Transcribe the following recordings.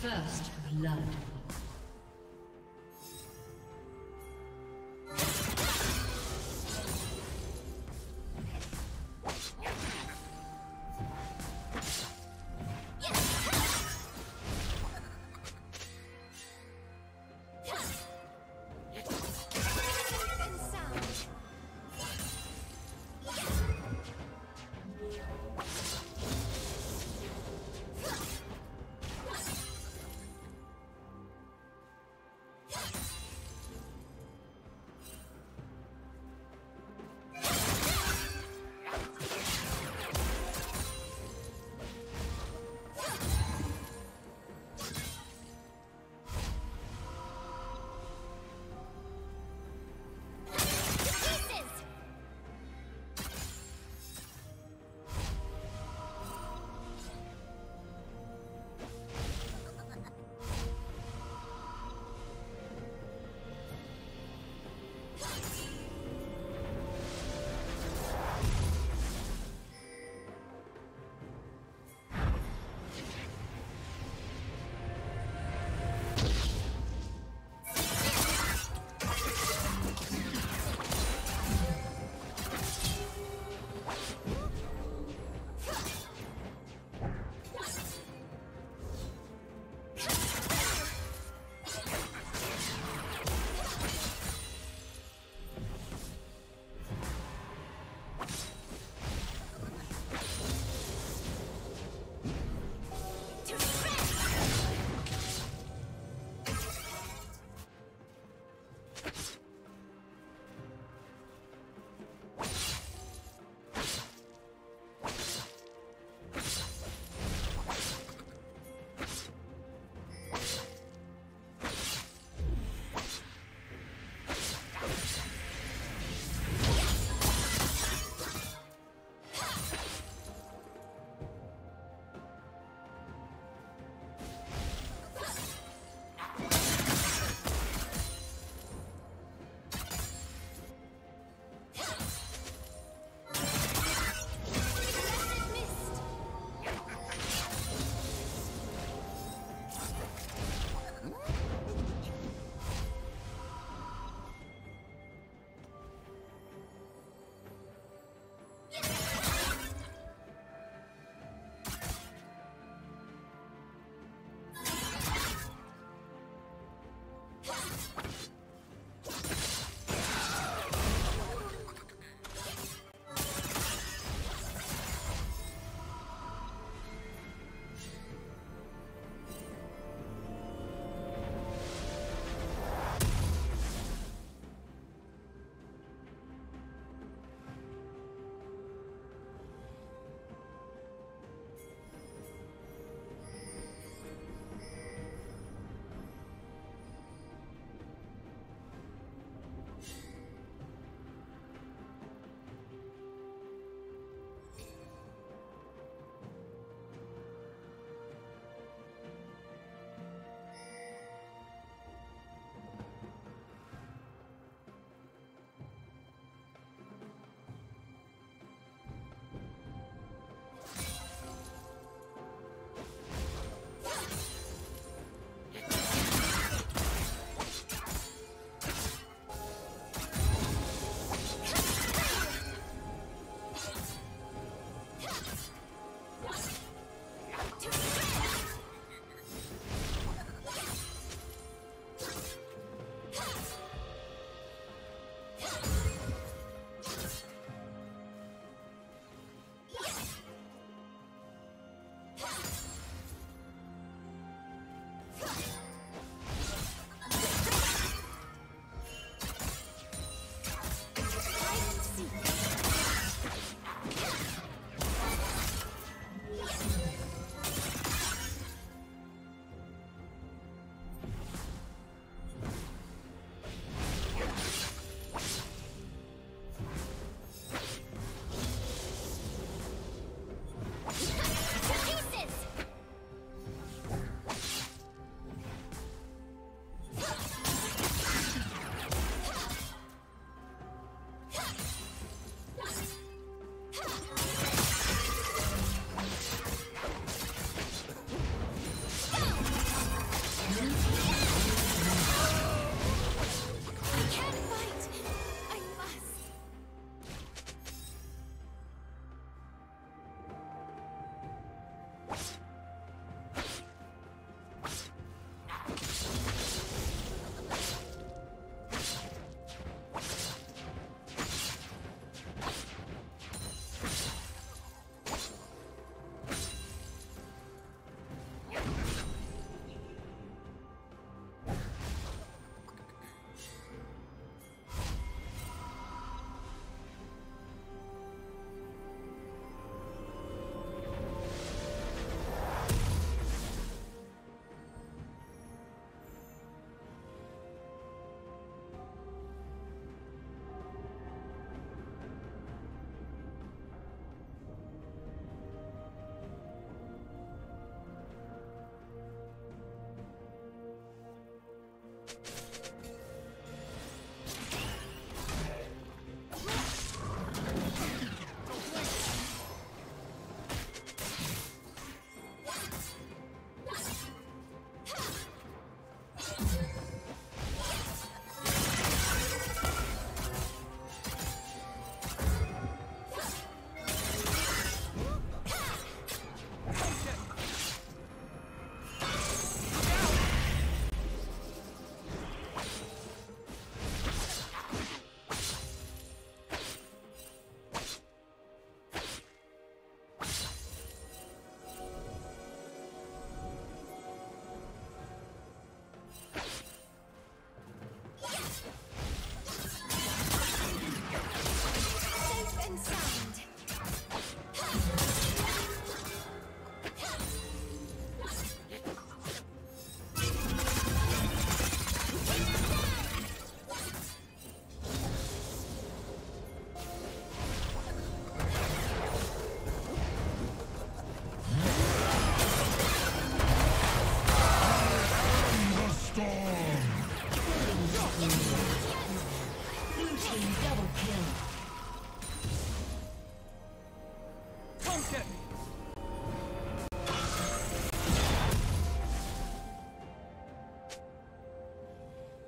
First blood.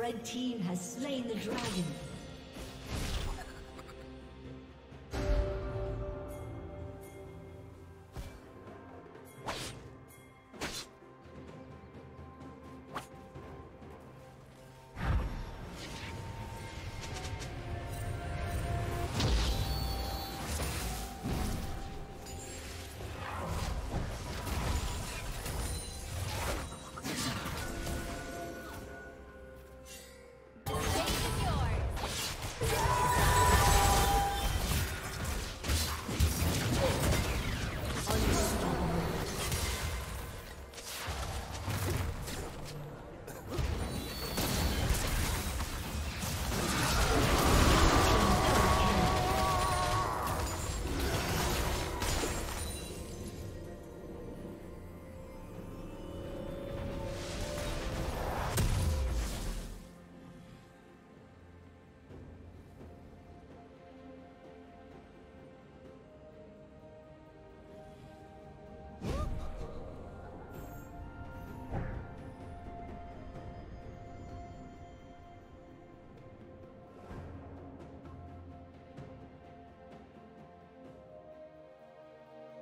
Red team has slain the dragon.